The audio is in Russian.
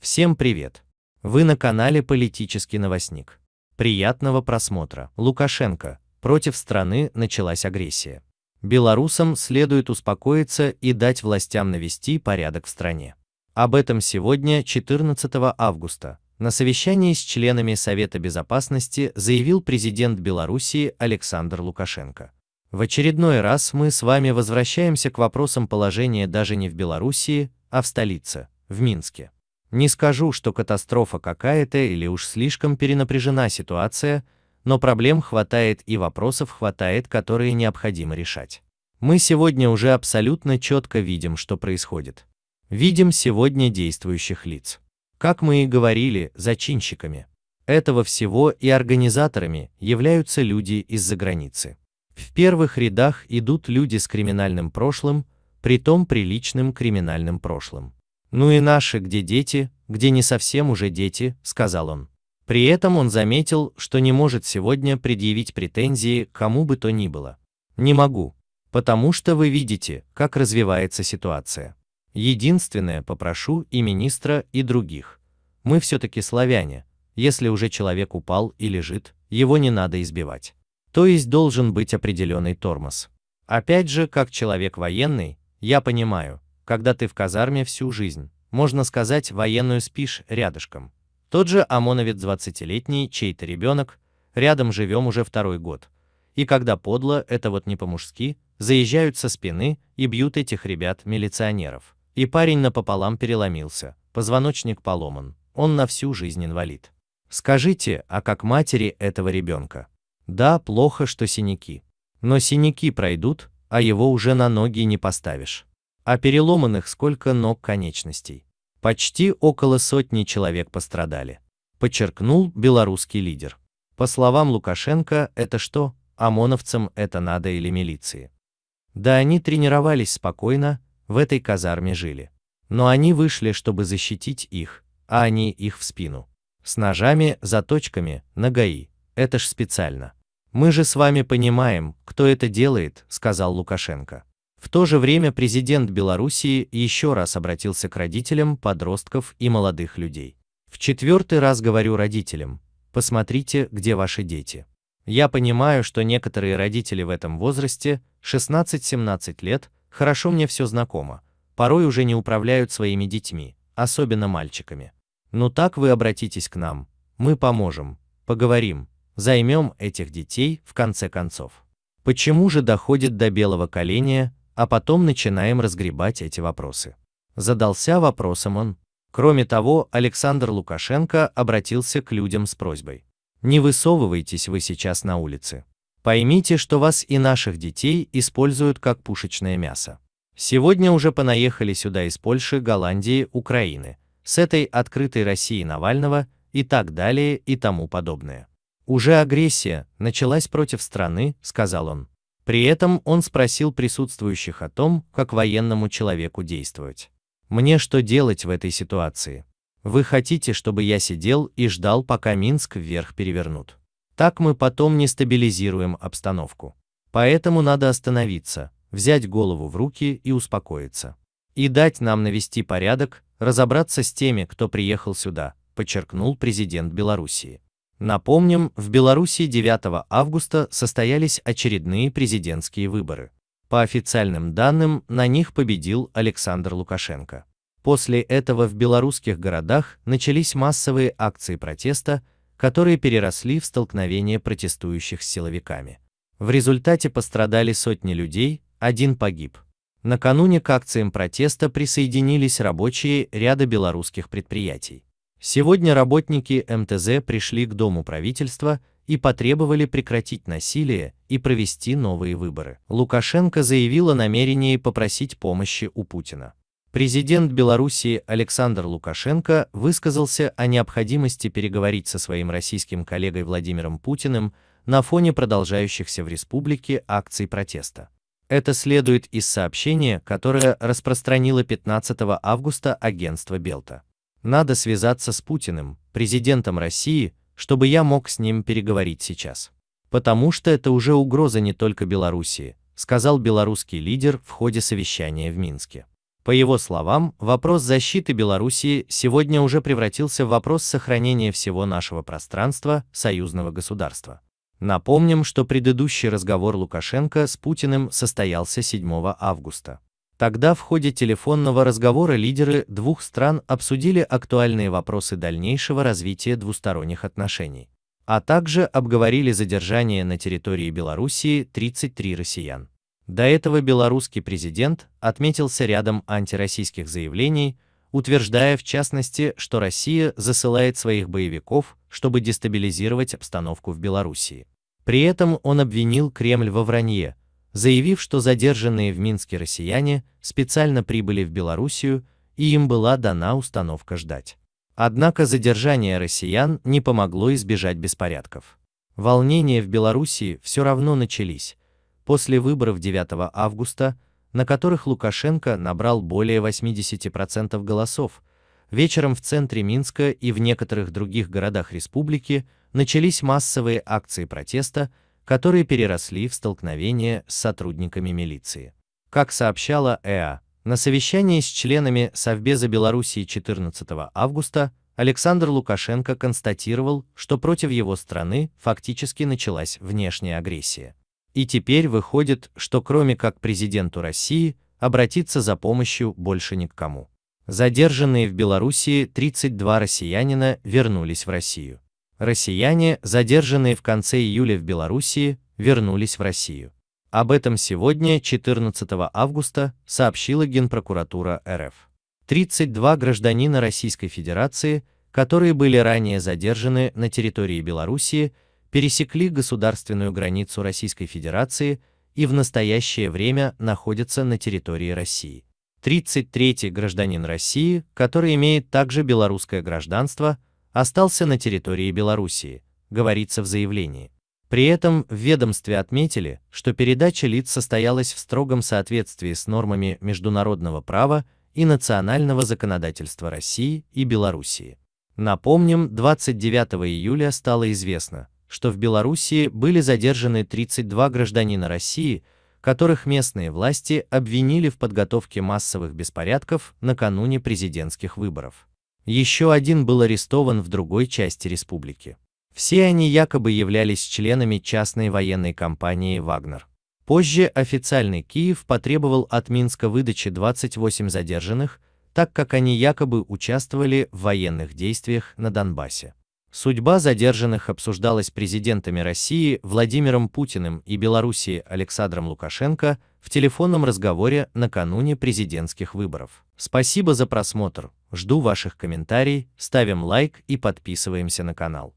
Всем привет! Вы на канале «Политический новостник». Приятного просмотра. Лукашенко. Против страны началась агрессия. Белорусам следует успокоиться и дать властям навести порядок в стране. Об этом сегодня, 14 августа, на совещании с членами Совета безопасности заявил президент Беларуси Александр Лукашенко. В очередной раз мы с вами возвращаемся к вопросам положения даже не в Беларуси, а в столице, в Минске. Не скажу, что катастрофа какая-то или уж слишком перенапряжена ситуация, но проблем хватает и вопросов хватает, которые необходимо решать. Мы сегодня уже абсолютно четко видим, что происходит. Видим сегодня действующих лиц. Как мы и говорили, зачинщиками этого всего и организаторами являются люди из-за границы. В первых рядах идут люди с криминальным прошлым, притом приличным криминальным прошлым. Ну и наши, где дети, где не совсем уже дети, сказал он. При этом он заметил, что не может сегодня предъявить претензии кому бы то ни было. Не могу, потому что вы видите, как развивается ситуация. Единственное, попрошу и министра, и других. Мы все-таки славяне, если уже человек упал и лежит, его не надо избивать. То есть должен быть определенный тормоз. Опять же, как человек военный, я понимаю, когда ты в казарме всю жизнь, можно сказать, военную спишь рядышком. Тот же ОМОНовец 20-летний, чей-то ребенок, рядом живем уже второй год. И когда подло, это вот не по-мужски, заезжают со спины и бьют этих ребят-милиционеров. И парень напополам переломился, позвоночник поломан, он на всю жизнь инвалид. Скажите, а как матери этого ребенка? Да, плохо, что синяки. Но синяки пройдут, а его уже на ноги не поставишь. А переломанных сколько ног, конечностей. Почти около сотни человек пострадали, подчеркнул белорусский лидер. По словам Лукашенко, это что, ОМОНовцам это надо или милиции? Да они тренировались спокойно, в этой казарме жили. Но они вышли, чтобы защитить их, а они их в спину. С ножами, заточками, на ГАИ. Это ж специально. Мы же с вами понимаем, кто это делает, сказал Лукашенко. В то же время президент Белоруссии еще раз обратился к родителям подростков и молодых людей. В четвертый раз говорю родителям, посмотрите, где ваши дети. Я понимаю, что некоторые родители в этом возрасте, 16-17 лет, хорошо мне все знакомо, порой уже не управляют своими детьми, особенно мальчиками. Ну так вы обратитесь к нам, мы поможем, поговорим, займем этих детей в конце концов. Почему же доходит до белого коленя, а потом начинаем разгребать эти вопросы? Задался вопросом он. Кроме того, Александр Лукашенко обратился к людям с просьбой. Не высовывайтесь вы сейчас на улице. Поймите, что вас и наших детей используют как пушечное мясо. Сегодня уже понаехали сюда из Польши, Голландии, Украины, с этой открытой Россией Навального и так далее и тому подобное. Уже агрессия началась против страны, сказал он. При этом он спросил присутствующих о том, как военному человеку действовать. Мне что делать в этой ситуации? Вы хотите, чтобы я сидел и ждал, пока Минск вверх перевернут? Так мы потом не стабилизируем обстановку. Поэтому надо остановиться, взять голову в руки и успокоиться. И дать нам навести порядок, разобраться с теми, кто приехал сюда, подчеркнул президент Белоруссии. Напомним, в Беларуси 9 августа состоялись очередные президентские выборы. По официальным данным, на них победил Александр Лукашенко. После этого в белорусских городах начались массовые акции протеста, которые переросли в столкновение протестующих с силовиками. В результате пострадали сотни людей, один погиб. Накануне к акциям протеста присоединились рабочие ряда белорусских предприятий. Сегодня работники МТЗ пришли к Дому правительства и потребовали прекратить насилие и провести новые выборы. Лукашенко заявил о намерении попросить помощи у Путина. Президент Беларуси Александр Лукашенко высказался о необходимости переговорить со своим российским коллегой Владимиром Путиным на фоне продолжающихся в республике акций протеста. Это следует из сообщения, которое распространило 15 августа агентство Белта. Надо связаться с Путиным, президентом России, чтобы я мог с ним переговорить сейчас. Потому что это уже угроза не только Белоруссии, сказал белорусский лидер в ходе совещания в Минске. По его словам, вопрос защиты Белоруссии сегодня уже превратился в вопрос сохранения всего нашего пространства союзного государства. Напомним, что предыдущий разговор Лукашенко с Путиным состоялся 7 августа. Тогда в ходе телефонного разговора лидеры двух стран обсудили актуальные вопросы дальнейшего развития двусторонних отношений, а также обговорили задержание на территории Белоруссии 33 россиян. До этого белорусский президент отметился рядом антироссийских заявлений, утверждая в частности, что Россия засылает своих боевиков, чтобы дестабилизировать обстановку в Белоруссии. При этом он обвинил Кремль во вранье, заявив, что задержанные в Минске россияне специально прибыли в Белоруссию и им была дана установка ждать. Однако задержание россиян не помогло избежать беспорядков. Волнения в Белоруссии все равно начались после выборов 9 августа, на которых Лукашенко набрал более 80% голосов. Вечером в центре Минска и в некоторых других городах республики начались массовые акции протеста, которые переросли в столкновение с сотрудниками милиции. Как сообщала ЭА, на совещании с членами Совбеза Белоруссии 14 августа Александр Лукашенко констатировал, что против его страны фактически началась внешняя агрессия. И теперь выходит, что кроме как к президенту России, обратиться за помощью больше ни к кому. Задержанные в Белоруссии 32 россиянина вернулись в Россию. Россияне, задержанные в конце июля в Белоруссии, вернулись в Россию. Об этом сегодня, 14 августа, сообщила Генпрокуратура РФ. 32 гражданина Российской Федерации, которые были ранее задержаны на территории Белоруссии, пересекли государственную границу Российской Федерации и в настоящее время находятся на территории России. 33-й гражданин России, который имеет также белорусское гражданство, остался на территории Белоруссии, говорится в заявлении. При этом в ведомстве отметили, что передача лиц состоялась в строгом соответствии с нормами международного права и национального законодательства России и Белоруссии. Напомним, 29 июля стало известно, что в Белоруссии были задержаны 32 гражданина России, которых местные власти обвинили в подготовке массовых беспорядков накануне президентских выборов. Еще один был арестован в другой части республики. Все они якобы являлись членами частной военной компании «Вагнер». Позже официальный Киев потребовал от Минска выдачи 28 задержанных, так как они якобы участвовали в военных действиях на Донбассе. Судьба задержанных обсуждалась президентами России Владимиром Путиным и Белоруссии Александром Лукашенко в телефонном разговоре накануне президентских выборов. Спасибо за просмотр. Жду ваших комментариев, ставим лайк и подписываемся на канал.